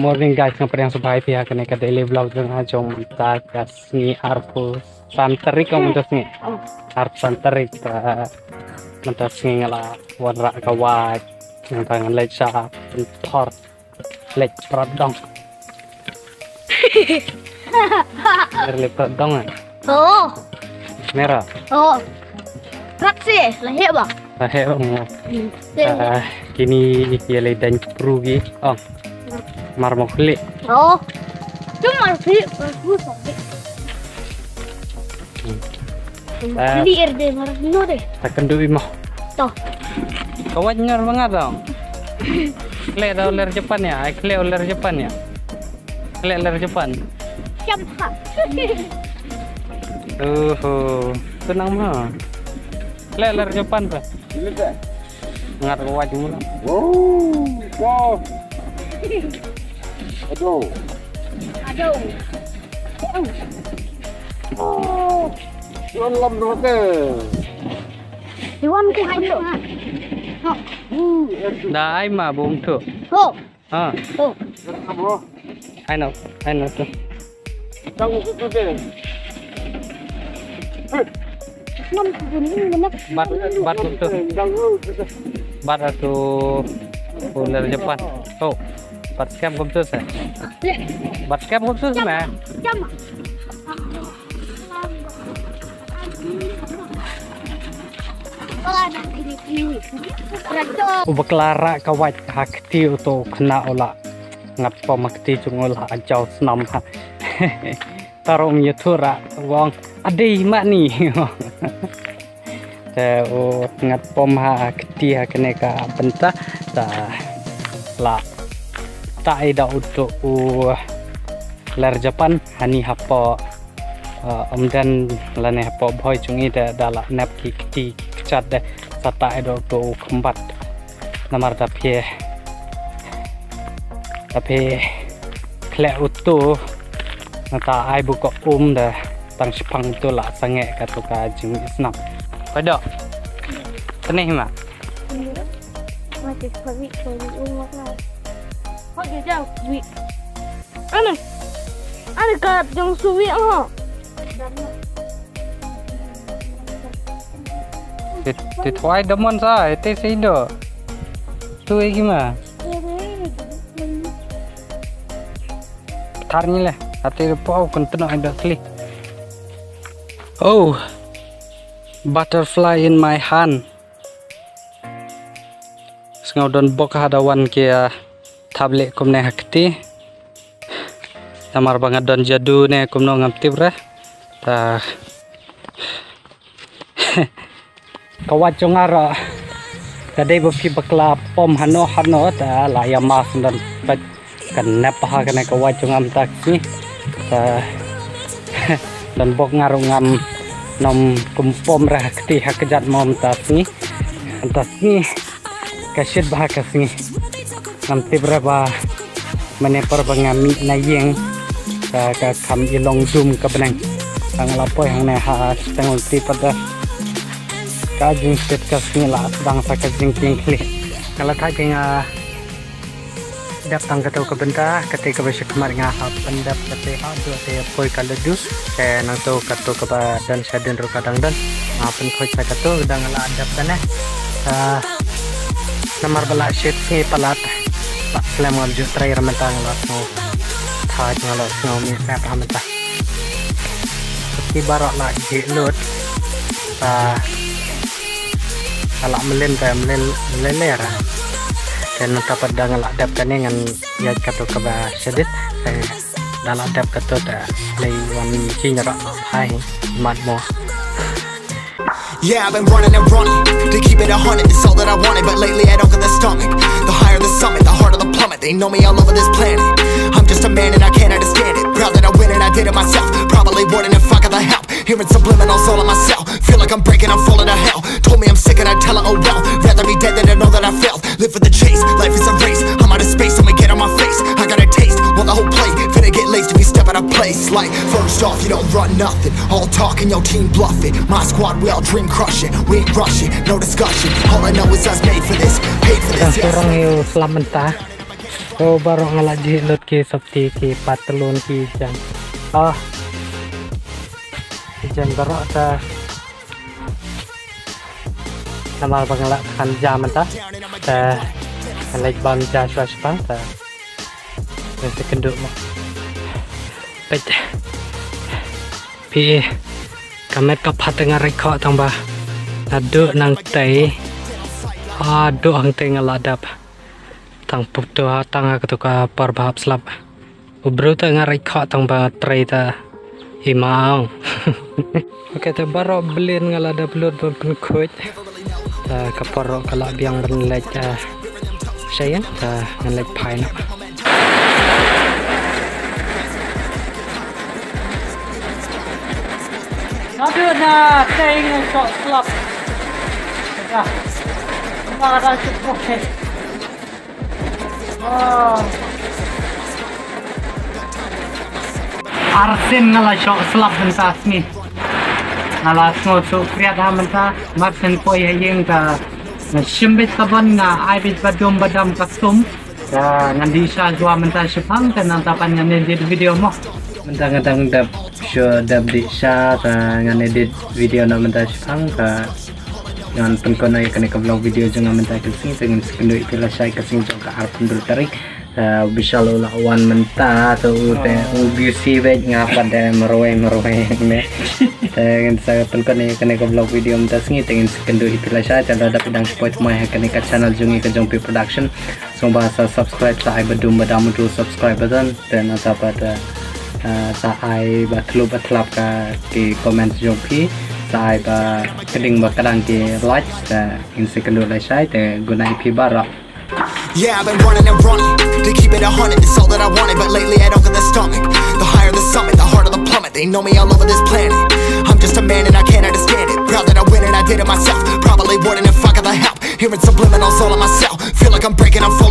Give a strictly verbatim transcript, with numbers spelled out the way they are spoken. Morning guys, sampai yang subscribe ya kena ke daily vlog dengan jomta kasni arpu santri kamu dasni arp santri kita mentasni lah warna kawat yang tangan leca pentor lec pradong lec pradong kan? Oh merah oh praksi lahir bang lahir bang kini kira dan perugi oh marmokli oh cuma sih bagus sampai ini erde marino deh tak kendui mah toh kawan nyer banget dong klek dah ular Jepang ya klek ular Jepang ya klek ular Jepang siap pak tuh tenang mah klek ular Jepang pak ngat kuat mula wow wow aduh aduh oh yon lam note diwan ku hai lo ha dai ma bung tu ho ha ho bro hai no hai no tu tang ku tu de nam tu ni nak bat bat tu bat tu ular Jepang oh bat scam khusus ya bat scam khusus ya ubek lara kawat hakti atau kena olah ngapa makti jungol ajau senam tarung yutura wong adih mak nih te o ngapom ha keti ha kene ka benta ta la tai da uto u ler Japan hani hapo omdan lane hapo bhoi chungi da dala nap ki keti chat da sata edo to khombat namar ta phe ta phe khle uto ta ai bu ko um da tang sipang to la sange ka to ka jing snap Kodok, teneh mak. Masih kawit kawit umat lah. Kau jauh kawit. Ane, ane kat jong suwi oh. Tet tet kuai demon sah, tet seindo. Suwi gimana? Tar ni lah, hati lepau kentena ada klik. Oh. Butterfly in my hand. Sengaudon bok hadawan kia tablet kumne hakti. Tamar banget don jadu ne kumno ngamti bre. Ta kawat jongara. Tadi bukti bakla pom hano hano ta layamas dan kenapa ha kena kawat jongam taksi. Ta dan bok ngarungam nom kumpom rah keti hak jat mom tasni tasni kasyid bah kasni nanti berapa meneper bangami nayeng ka ka kam ilong zoom ka benang tang lapoi hang na ha tang ulti pada ka jing set kasni la bang sa ka jing king kli kala tha jing a dap tang ka to ka benta kete ka besek mar nga ha pendap kete ha do te poi ka ledu te nang to ka to ka ba dan saden ro kadang dan apen khoi sa ka to dang la adap kana ah namar bala set se palat pak slam on ju trai ram tang la to tha jang la no mi sa pam ta ki barok la je lot ah ala melen ta melen leler dan tetap dengan adab kan dengan ya kata keba sedit dalam adab kata dah lay wami cinyarak hai matmo yeah I've been running and running to keep it a hundred it's all that I wanted but lately I don't get the stomach the higher the summit the harder the plummet they know me all over this planet I'm just a man and I can't understand it proud that I win and I did it myself probably wouldn't if I got the help hearing subliminals all in my cell feel like I'm breaking I'm falling to hell told me I'm sick and I tell her oh well rather be dead than to know that I failed live for the chase life is a race I'm out of space I'ma get on my face I got a taste well the whole plate finna get laced if you step out of place like first off you don't run nothing all talk and your team bluff it my squad we all dream crush it we ain't rush it no discussion all I know is us made for this paid for this तो बारो ngalaji lot ki sabti ki patlon ki jam ah jam barok ta namal pangala kan jam ta ta like ban ja swaspan ta rese kenduk mah pet pi kamet ka pateng rekho tang ba aduk nang tai aduk hang tai ngaladap tang putu tang ketuka perbahap selap ubru tengah rekod tang banget tray ta himau oke ta baru belin ngalada belut ben kuit ta kaporo kalak biang benlek ta sayang ta ngelek pain aduh nah teng sok selap ya ngaladan cukup. Oh. Arsen ngalah syok selap bentas ni ngalah ngocok kriat ha mentah maksen poi hayeng ta nasimbit kaban na aibit badum badam kasum ta ngandi sha jua mentah sepang ta nantapan ngane edit video mo mentah ngadang dap syo dap di sha ta ngane edit video na mentah sepang ta jangan pengguna ikan ikan vlog video jangan mentah kesing dengan sekendu ikilah saya kesing jauh ke arah pendur tarik bisa lola wan mentah atau udah ubusi baik ngapa deh meroe meroe meh dengan saya pengguna ikan ikan vlog video mentah kesing dengan sekendu ikilah saya jangan ada pedang support semua ikan ikan channel jungi ke jumpi production so bahasa subscribe saya berdua berdua dulu subscribe button dan atau pada saya batlu batlap di komen jumpi saya ba keding ba kadang ke like dan Instagram dulu saya dan gunai pibarok. Yeah, I've been running and running to keep it a hundred. It's all that I wanted, but lately I don't get the stomach. The higher the summit, the harder the plummet. They know me all over this planet. I'm just a man and I can't understand it. Proud that I win and I did it myself. Probably wouldn't if I got the help. Hearing subliminals all on myself. Feel like I'm breaking, I'm falling.